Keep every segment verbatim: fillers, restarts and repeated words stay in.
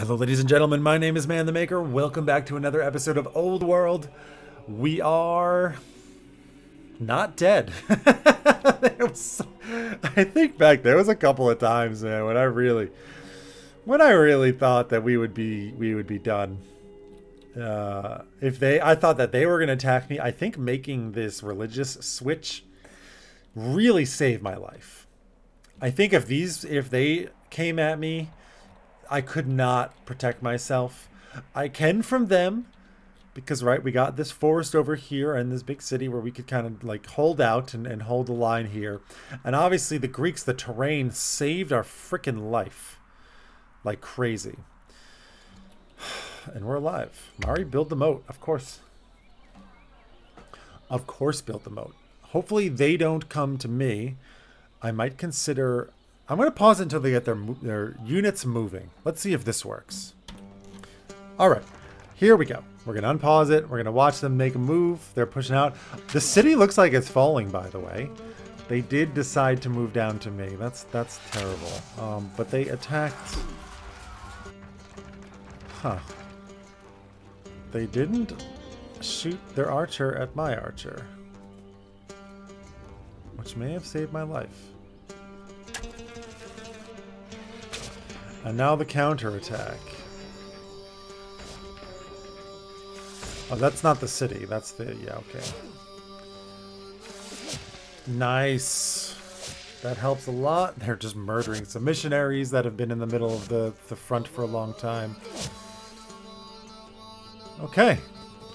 Hello ladies and gentlemen, my name is Man the Maker. Welcome back to another episode of Old World. We are not dead. There was, I think back there was a couple of times, man, when I really when I really thought that we would be we would be done. Uh, if they I thought that they were gonna attack me. I think making this religious switch really saved my life. I think if these if they came at me, I could not protect myself. I can from them, because right, we got this forest over here and this big city where we could kind of like hold out and, and hold the line here. And obviously the Greeks, the terrain saved our freaking life like crazy. And we're alive. Mari, build the moat, of course. Of course build the moat. Hopefully they don't come to me. I might consider... I'm going to pause until they get their, their units moving. Let's see if this works. All right, here we go. We're going to unpause it. We're going to watch them make a move. They're pushing out. The city looks like it's falling, by the way. They did decide to move down to me. That's that's terrible. Um, but they attacked. Huh. They didn't shoot their archer at my archer, which may have saved my life. And now the counterattack. Oh, that's not the city. That's the... Yeah, okay. Nice. That helps a lot. They're just murdering some missionaries that have been in the middle of the, the front for a long time. Okay.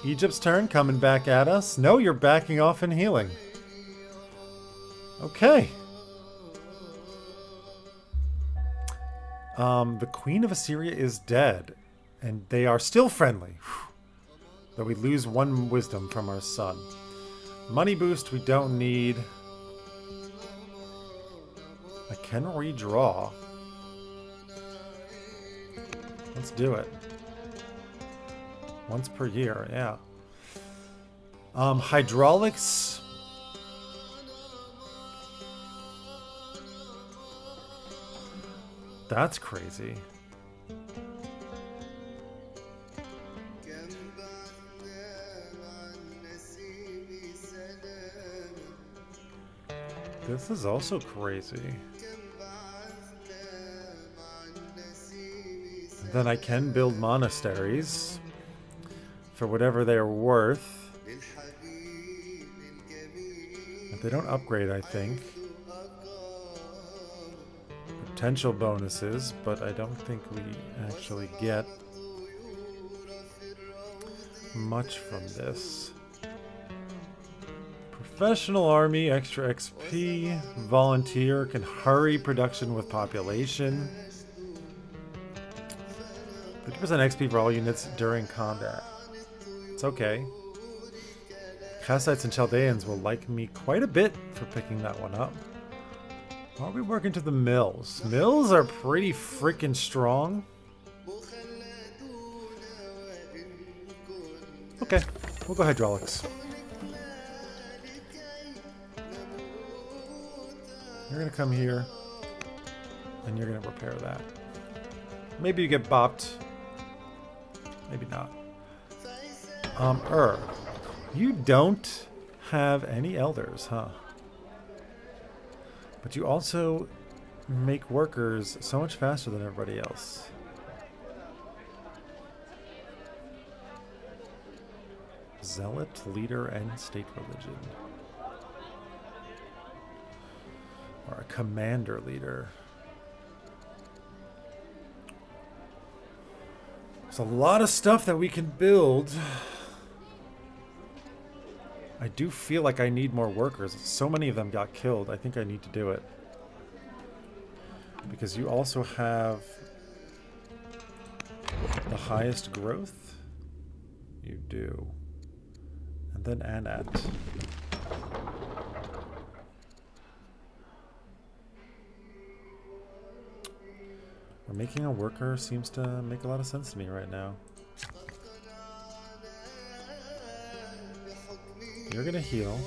Egypt's turn, coming back at us. No, you're backing off and healing. Okay. Um, the Queen of Assyria is dead, and they are still friendly. Whew. Though we lose one wisdom from our son. Money boost we don't need. I can redraw. Let's do it. Once per year, yeah. Um, hydraulics... That's crazy. This is also crazy. And then I can build monasteries for whatever they're worth. If they don't upgrade, I think. Potential bonuses, but I don't think we actually get much from this. Professional army, extra X P, volunteer, can hurry production with population. fifty percent X P for all units during combat. It's okay. Kassites and Chaldeans will like me quite a bit for picking that one up. Why are we working to the mills? Mills are pretty freaking strong. Okay, we'll go hydraulics. You're gonna come here, and you're gonna repair that. Maybe you get bopped. Maybe not. Um, er, you don't have any elders, huh? But you also make workers so much faster than everybody else. Zealot, leader, and state religion. Or a commander leader. There's a lot of stuff that we can build. I do feel like I need more workers. So many of them got killed. I think I need to do it. Because you also have the highest growth. You do. And then Anat. Or making a worker seems to make a lot of sense to me right now. You're gonna heal.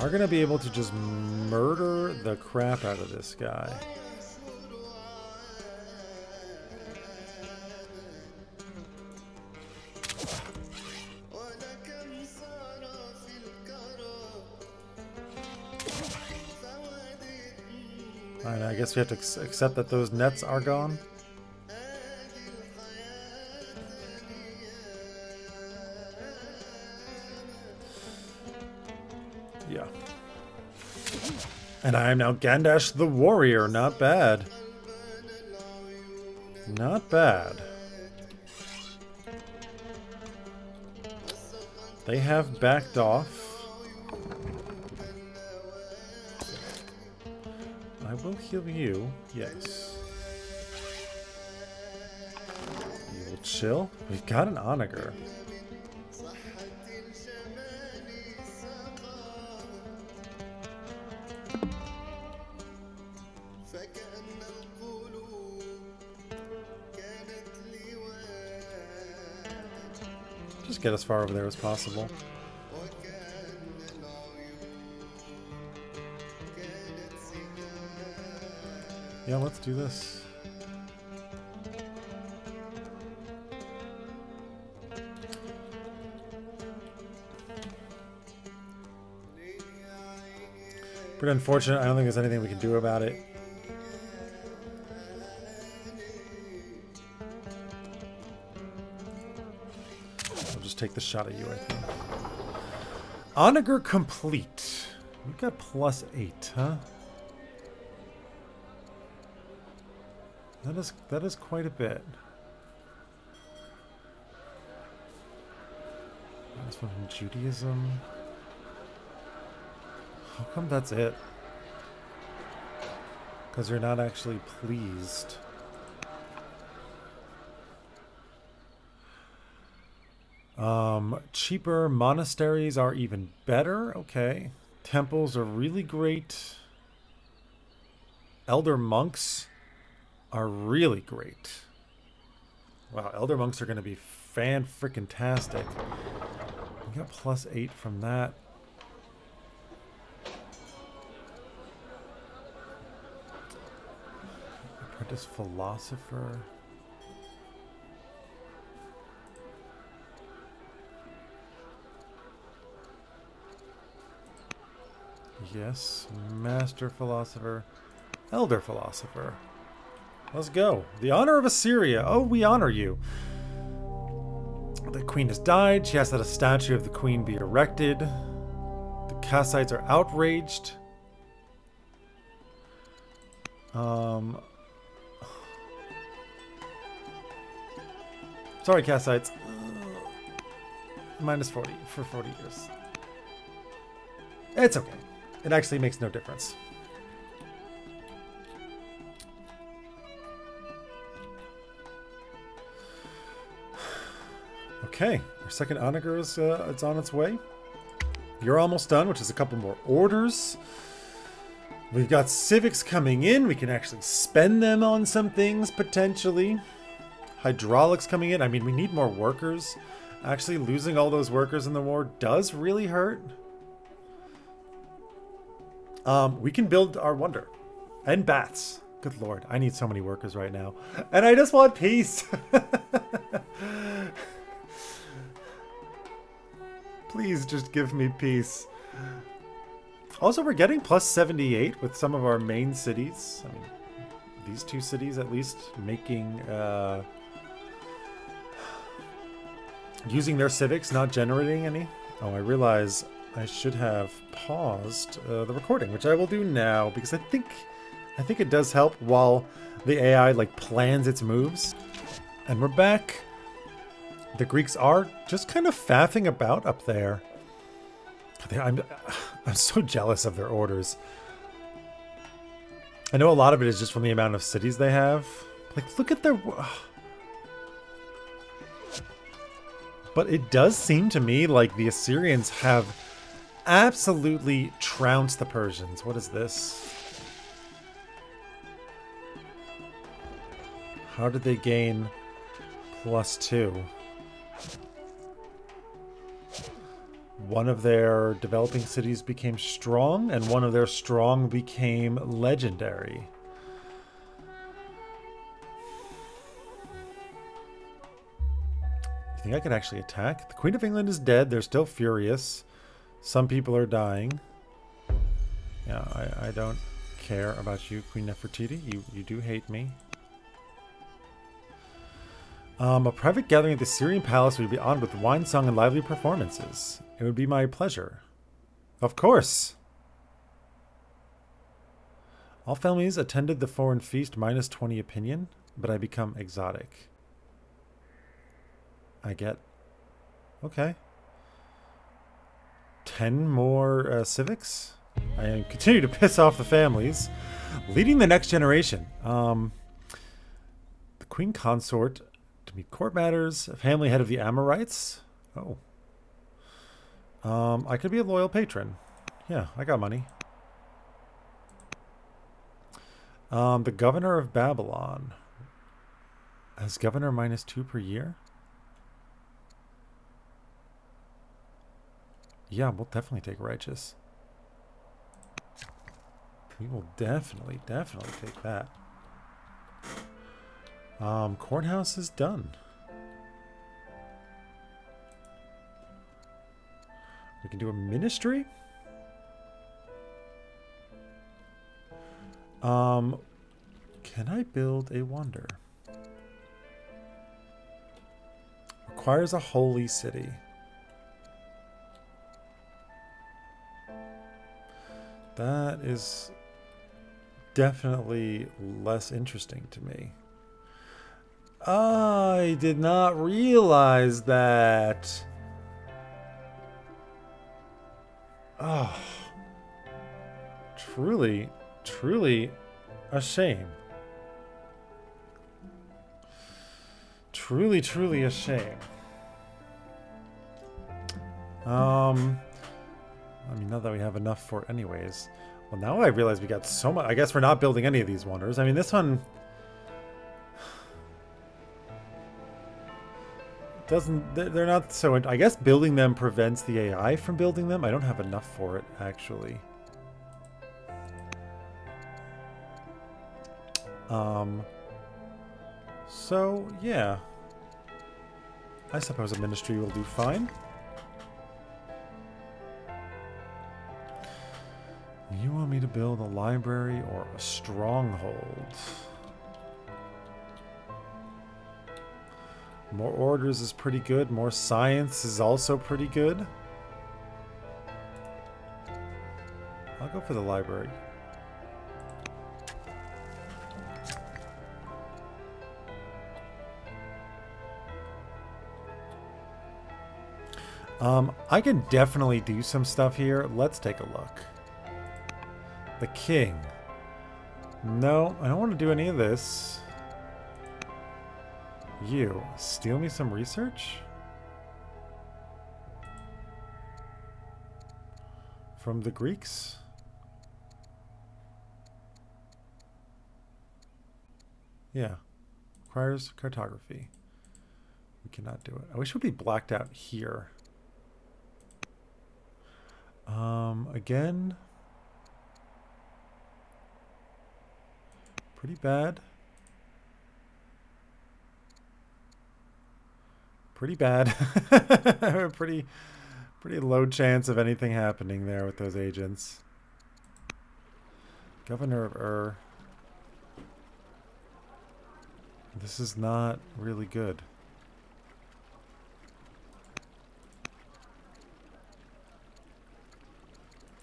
are going to be able to just murder the crap out of this guy. Alright, I guess we have to accept that those nets are gone. Yeah. And I am now Gandash the Warrior. Not bad. Not bad. They have backed off. I will heal you, yes. You will chill? We've got an onager. Just get as far over there as possible. Yeah, let's do this. Pretty unfortunate. I don't think there's anything we can do about it. I'll just take the shot at you, I think. Onager complete. We've got plus eight, huh? That is, that is quite a bit. That's one from Judaism. How come that's it? Because you're not actually pleased. Um, cheaper monasteries are even better. Okay. Temples are really great. Elder monks are really great. Wow, elder monks are going to be fan-frickin-tastic. We got plus eight from that. Apprentice philosopher. Yes, master philosopher. Elder philosopher. Let's go. The honor of Assyria. Oh, we honor you. The queen has died. She asked that a statue of the queen be erected. The Kassites are outraged. Um. Sorry, Kassites. Minus forty for forty years. It's okay. It actually makes no difference. Okay, our second onager is uh, it's on its way. You're almost done, which is a couple more orders. We've got civics coming in. We can actually spend them on some things, potentially. Hydraulics coming in. I mean, we need more workers. Actually, losing all those workers in the war does really hurt. Um, we can build our wonder. And baths. Good lord, I need so many workers right now. And I just want peace! Please just give me peace. Also, we're getting plus seventy-eight with some of our main cities. I mean, these two cities at least making... Uh, using their civics, not generating any. Oh, I realize I should have paused uh, the recording, which I will do now, because I think, I think it does help while the A I, like, plans its moves. And we're back. The Greeks are just kind of faffing about up there. I'm, I'm so jealous of their orders. I know a lot of it is just from the amount of cities they have. Like, look at their... But it does seem to me like the Assyrians have absolutely trounced the Persians. What is this? How did they gain plus two? one of their developing cities became strong, and one of their strong became legendary. You think I could actually attack? The Queen of England is dead. They're still furious. Some people are dying. Yeah, I, I don't care about you, Queen Nefertiti. You, you do hate me. Um, a private gathering at the Syrian palace would be honored with wine, song, and lively performances. It would be my pleasure. Of course. All families attended the foreign feast, minus twenty opinion, but I become exotic. I get. Okay. ten more uh, civics. I continue to piss off the families. Leading the next generation. Um, the queen consort... Court matters, family head of the Amorites. Oh. Um, I could be a loyal patron. Yeah, I got money. Um, the governor of Babylon. Has governor minus two per year? Yeah, we'll definitely take righteous. We will definitely, definitely take that. Um, courthouse is done. We can do a ministry. Um, can I build a wonder? Requires a holy city. That is definitely less interesting to me. I did not realize that. Oh, truly, truly a shame. Truly, truly a shame. Um, I mean, not that we have enough for it anyways. Well, now I realize we got so much. I guess we're not building any of these wonders. I mean, this one... Doesn't they're not so I guess building them prevents the A I from building them. I don't have enough for it actually. Um so yeah, I suppose a ministry will do fine. You want me to build a library or a stronghold? More orders is pretty good. More science is also pretty good. I'll go for the library. Um, I can definitely do some stuff here. Let's take a look. The king. No, I don't want to do any of this. You steal me some research from the Greeks. Yeah, requires cartography. We cannot do it. I wish we'd be blacked out here. Um, again, pretty bad. Pretty bad. pretty pretty low chance of anything happening there with those agents. Governor of Ur. This is not really good.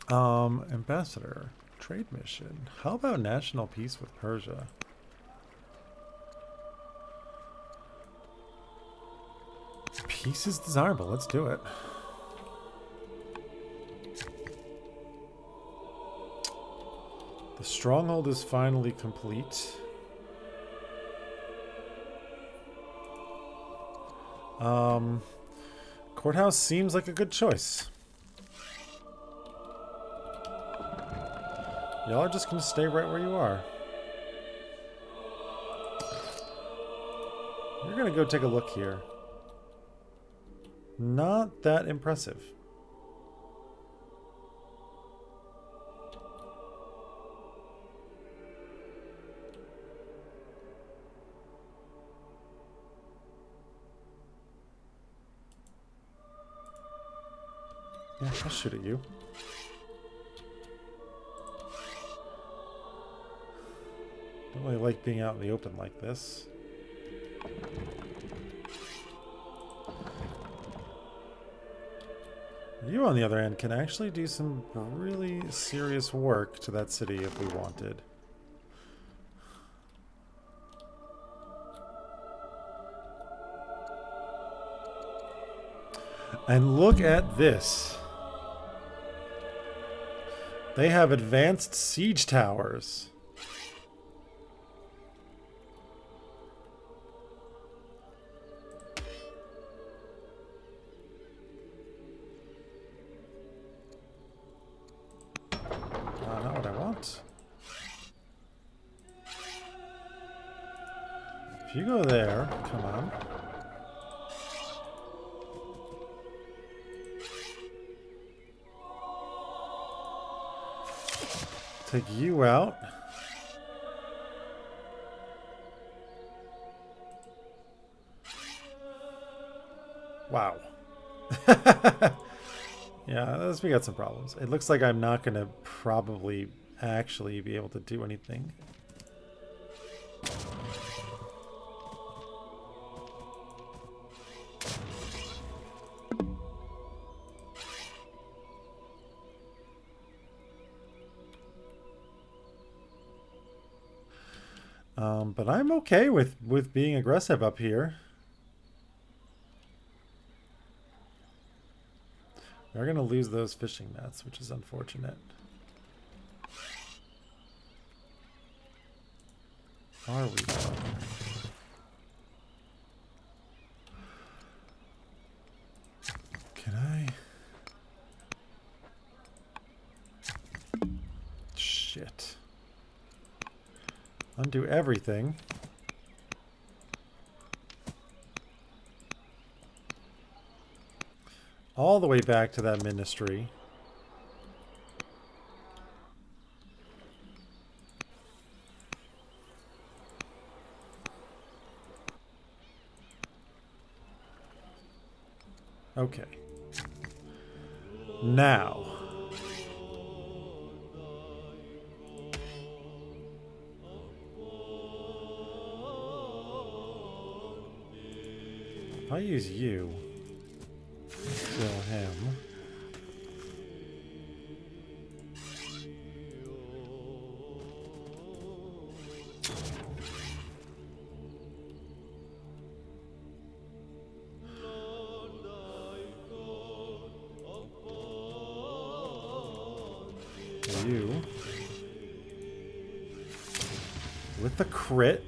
Um, ambassador. Trade mission. How about national peace with Persia? Peace is desirable. Let's do it. The stronghold is finally complete. Um, courthouse seems like a good choice. Y'all are just going to stay right where you are. You're going to go take a look here. Not that impressive. Yeah, I'll shoot at you. Don't really like being out in the open like this. You, on the other hand, can actually do some really serious work to that city if we wanted. And look at this. They have advanced siege towers. You go there, come on. Take you out. Wow. Yeah, that's, we got some problems. It looks like I'm not gonna probably actually be able to do anything. Um, but I'm okay with, with being aggressive up here. We're going to lose those fishing nets, which is unfortunate. Are we done? Can I? Shit. Undo everything. All the way back to that ministry. Okay. Now. I use you. Kill him. You. With the crit.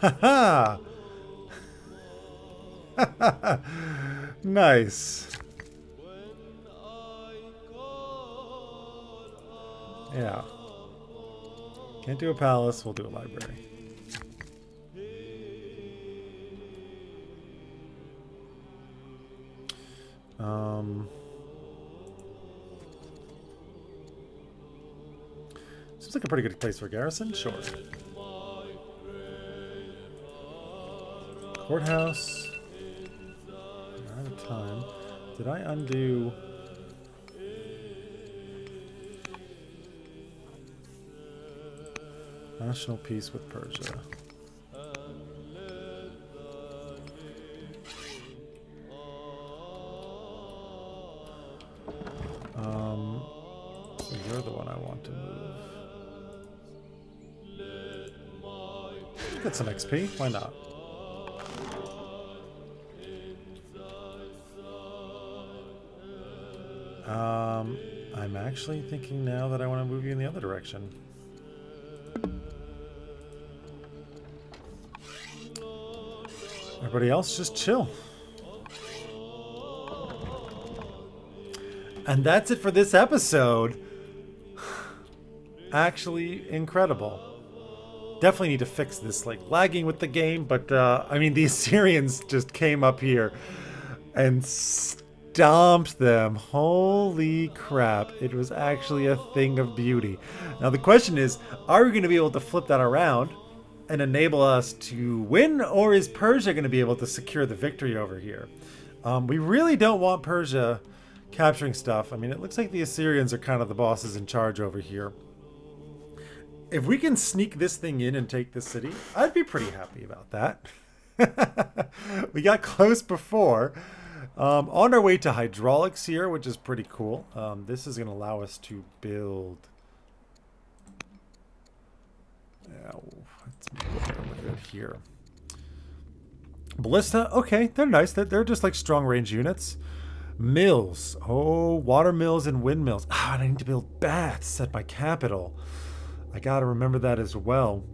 Ha ha! Nice. Yeah. Can't do a palace, we'll do a library. Um. Seems like a pretty good place for garrison, sure. Courthouse. We're out of time. Did I undo? National peace with Persia. Um, you're the one I want to move. Get some X P. Why not? Um, I'm actually thinking now that I want to move you in the other direction. Everybody else, just chill. And that's it for this episode. Actually incredible. Definitely need to fix this, like, lagging with the game, but, uh, I mean, the Assyrians just came up here and stomped them. Holy crap. It was actually a thing of beauty. Now the question is, are we going to be able to flip that around and enable us to win, or is Persia going to be able to secure the victory over here? Um, we really don't want Persia capturing stuff. I mean, it looks like the Assyrians are kind of the bosses in charge over here. If we can sneak this thing in and take this city, I'd be pretty happy about that. We got close before. Um, on our way to hydraulics here, which is pretty cool. Um, this is going to allow us to build... Oh, let's move over here. Ballista, okay, they're nice. They're, they're just like strong range units. Mills, oh, water mills and windmills. Ah, I need to build baths at my capital. I gotta remember that as well.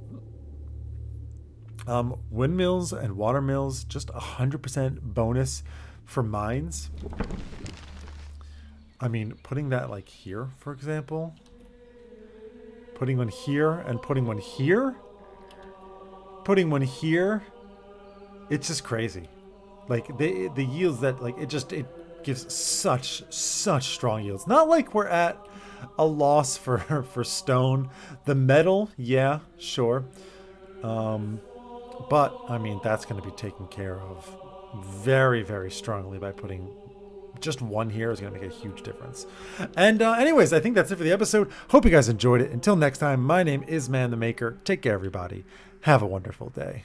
Um, windmills and water mills, just one hundred percent bonus for mines. I mean, putting that like here, for example. Putting one here and putting one here. Putting one here. It's just crazy. Like, they, the yields that, like, it just, it gives such, such strong yields. Not like we're at a loss for, for stone. The metal, yeah, sure. Um, but, I mean, that's going to be taken care of very, very strongly by putting... just one here is going to make a huge difference. And uh, anyways, I think that's it for the episode. Hope you guys enjoyed it. Until next time, my name is Man the Maker. Take care, everybody. Have a wonderful day.